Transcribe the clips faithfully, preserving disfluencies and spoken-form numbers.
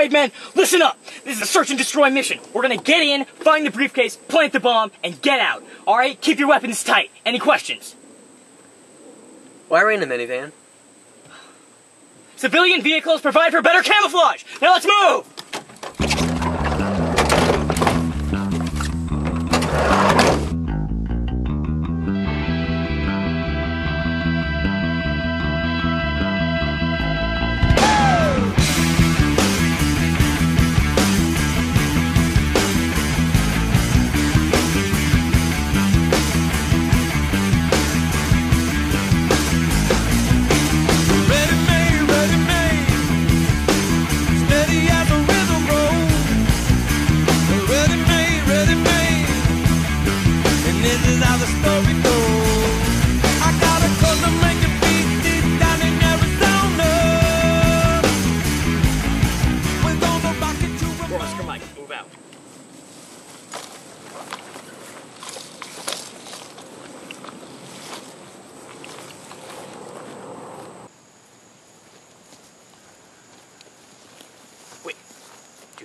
Alright men, listen up. This is a search and destroy mission. We're gonna get in, find the briefcase, plant the bomb, and get out. Alright, keep your weapons tight. Any questions? Why are we in a minivan? Civilian vehicles provide for better camouflage! Now let's move!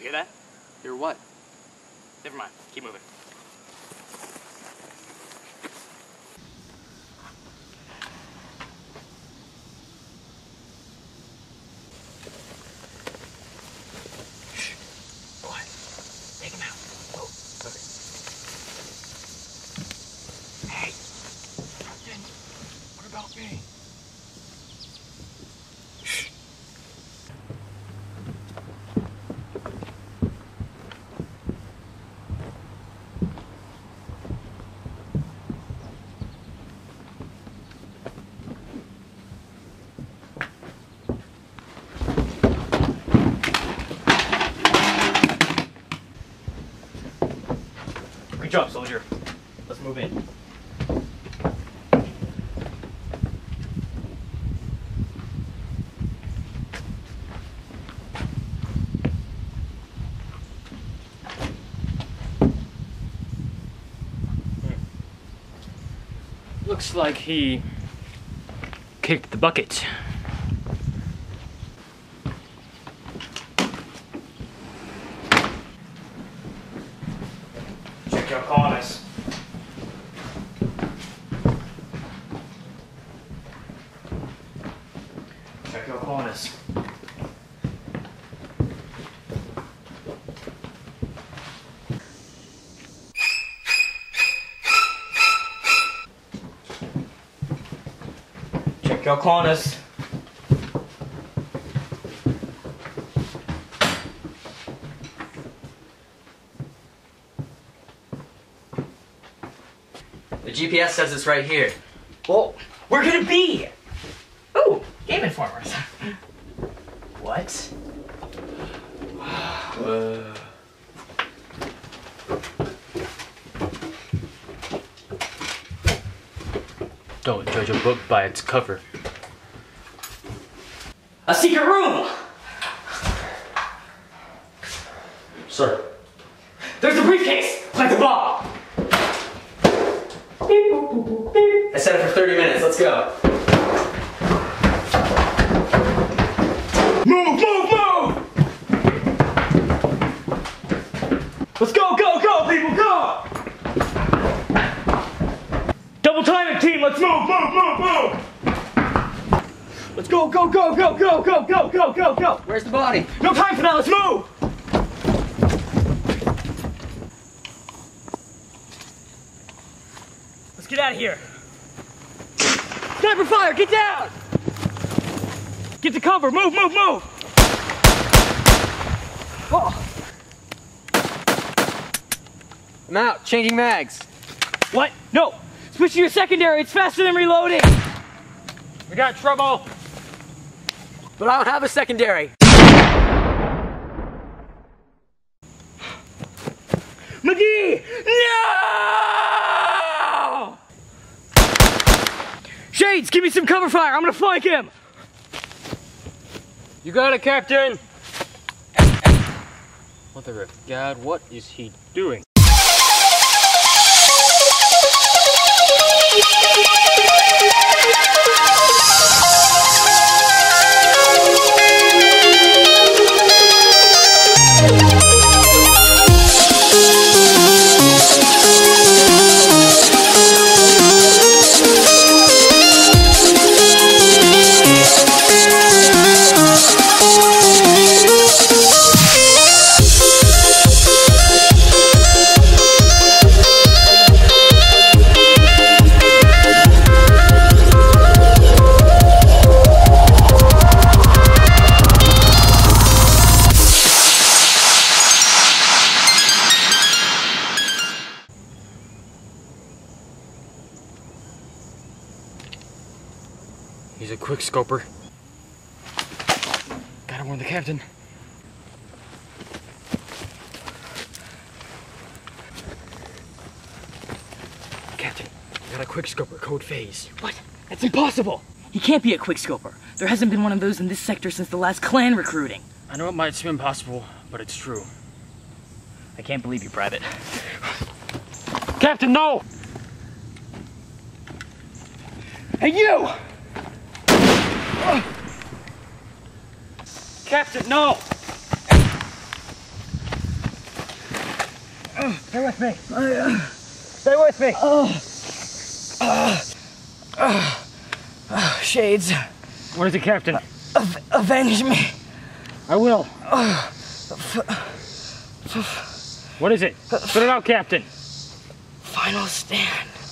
Hear that? Hear what? Never mind. Keep moving. Shh. Quiet. Take him out. Oh, okay. Hey. Captain, what about me? Good job, soldier. Let's move in. Looks like he kicked the bucket. Your corners. Check your corners. Check your corners. The G P S says it's right here. Well, we're gonna be! Ooh, Game Informers. What? uh. Don't judge a book by its cover. A secret room! Sir. There's a briefcase! Plant the bomb! I set it for thirty minutes, let's go. Move, move, move! Let's go, go, go, people, go! Double timing, team, let's move, move, move, move! Let's go, go, go, go, go, go, go, go, go, go! Where's the body? No time for that, let's move! Let's get out of here. Sniper fire, get down! Get to cover, move, move, move! Oh. I'm out, changing mags. What? No! Switch to your secondary, it's faster than reloading! We got trouble! But I don't have a secondary! McGee! No! Shades, give me some cover fire. I'm gonna flank him. You got it, Captain. Mother of God, what is he doing? quick scoper. Gotta warn the captain. Captain, I got a quick scoper, code phase. What? That's impossible! He can't be a quick scoper. There hasn't been one of those in this sector since the last clan recruiting. I know it might seem impossible, but it's true. I can't believe you, Private. Captain, no! Hey, you! Uh. Captain, no! Uh. Stay with me. Uh. Stay with me. Uh. Uh. Uh. Uh. Shades. Where's the captain? Uh, avenge me. I will. Uh. What is it? Put it out, Captain. Final stand.